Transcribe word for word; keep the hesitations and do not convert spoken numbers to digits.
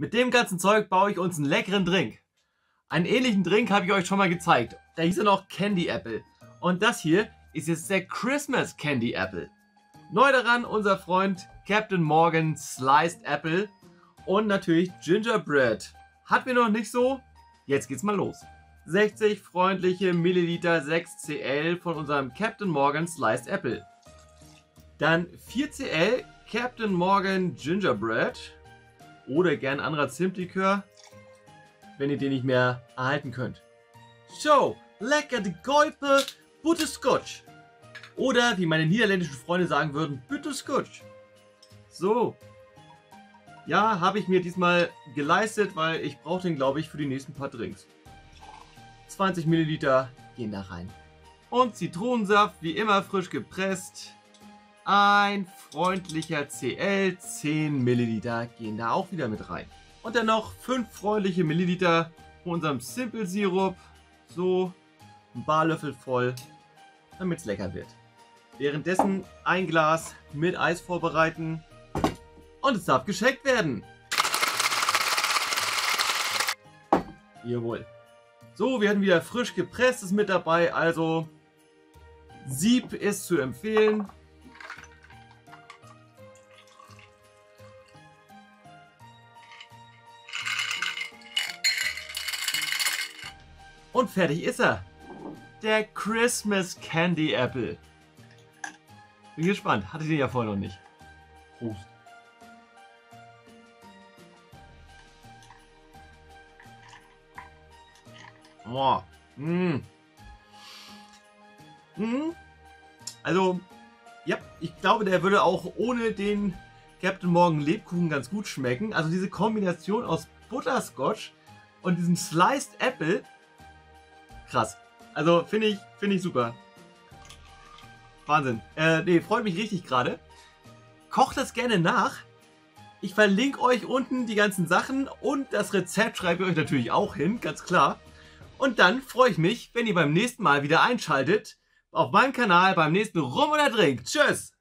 Mit dem ganzen Zeug baue ich uns einen leckeren Drink. Einen ähnlichen Drink habe ich euch schon mal gezeigt. Da hieß er noch Candy Apple. Und das hier ist jetzt der Christmas Candy Apple. Neu daran unser Freund Captain Morgan Sliced Apple und natürlich Gingerbread. Hatten wir noch nicht so? Jetzt geht's mal los. sechzig freundliche Milliliter sechs C L von unserem Captain Morgan Sliced Apple. Dann vier C L Captain Morgan Gingerbread oder gern anderer Zimtlikör, wenn ihr den nicht mehr erhalten könnt. So, lecker de Kuyper Butterscotch oder wie meine niederländischen Freunde sagen würden, Butterscotch. So, ja, habe ich mir diesmal geleistet, weil ich brauche den, glaube ich, für die nächsten paar Drinks. zwanzig Milliliter gehen da rein. Und Zitronensaft, wie immer frisch gepresst. Ein freundlicher C L, zehn Milliliter gehen da auch wieder mit rein. Und dann noch fünf freundliche Milliliter von unserem Simple Sirup. So ein Barlöffel voll, damit es lecker wird. Währenddessen ein Glas mit Eis vorbereiten. Und es darf geschenkt werden. Jawohl. So, wir hatten wieder frisch gepresstes mit dabei, also Sieb ist zu empfehlen. Und fertig ist er. Der Christmas Candy Apple. Bin gespannt, hatte ich den ja vorher noch nicht. Prost. Oh, mm. Mm. Also, ja, ich glaube, der würde auch ohne den Captain Morgan Lebkuchen ganz gut schmecken. Also diese Kombination aus Butterscotch und diesem Sliced Apple, krass. Also finde ich, finde ich super. Wahnsinn. Äh, nee, freut mich richtig gerade. Kocht das gerne nach. Ich verlinke euch unten die ganzen Sachen und das Rezept schreibe ich euch natürlich auch hin, ganz klar. Und dann freue ich mich, wenn ihr beim nächsten Mal wieder einschaltet, auf meinem Kanal, beim nächsten Rum oder Drink. Tschüss!